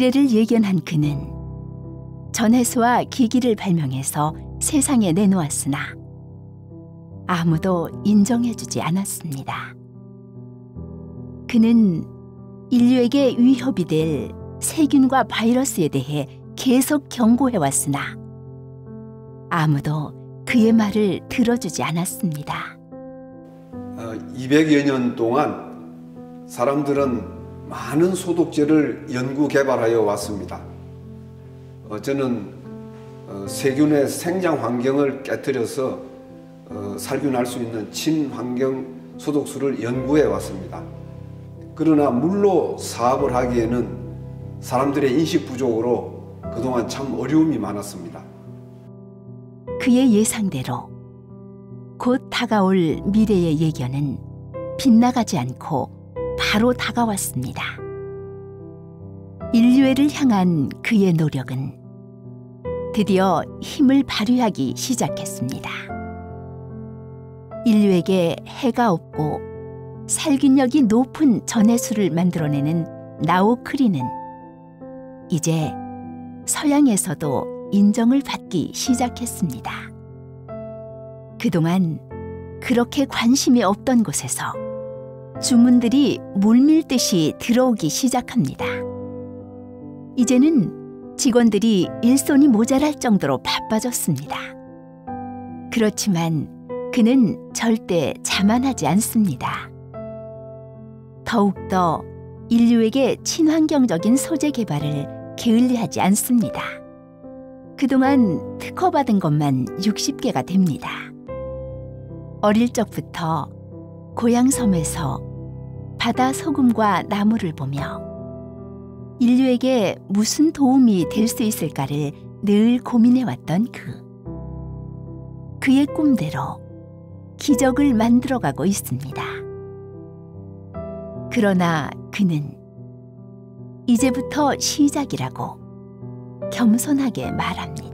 미래를 예견한 그는 전해수와 기기를 발명해서 세상에 내놓았으나 아무도 인정해주지 않았습니다. 그는 인류에게 위협이 될 세균과 바이러스에 대해 계속 경고해왔으나 아무도 그의 말을 들어주지 않았습니다. 200여 년 동안 사람들은 많은 소독제를 연구 개발하여 왔습니다. 저는 세균의 생장 환경을 깨뜨려서 살균할 수 있는 친환경 소독수를 연구해 왔습니다. 그러나 물로 사업을 하기에는 사람들의 인식 부족으로 그동안 참 어려움이 많았습니다. 그의 예상대로 곧 다가올 미래의 예견은 빗나가지 않고 바로 다가왔습니다. 인류애를 향한 그의 노력은 드디어 힘을 발휘하기 시작했습니다. 인류에게 해가 없고 살균력이 높은 전해수를 만들어내는 나우크리는 이제 서양에서도 인정을 받기 시작했습니다. 그동안 그렇게 관심이 없던 곳에서 주문들이 물밀듯이 들어오기 시작합니다. 이제는 직원들이 일손이 모자랄 정도로 바빠졌습니다. 그렇지만 그는 절대 자만하지 않습니다. 더욱더 인류에게 친환경적인 소재 개발을 게을리하지 않습니다. 그동안 특허받은 것만 60개가 됩니다. 어릴 적부터 고향 섬에서 바다 소금과 나무를 보며 인류에게 무슨 도움이 될 수 있을까를 늘 고민해왔던 그의 꿈대로 기적을 만들어가고 있습니다. 그러나 그는 이제부터 시작이라고 겸손하게 말합니다.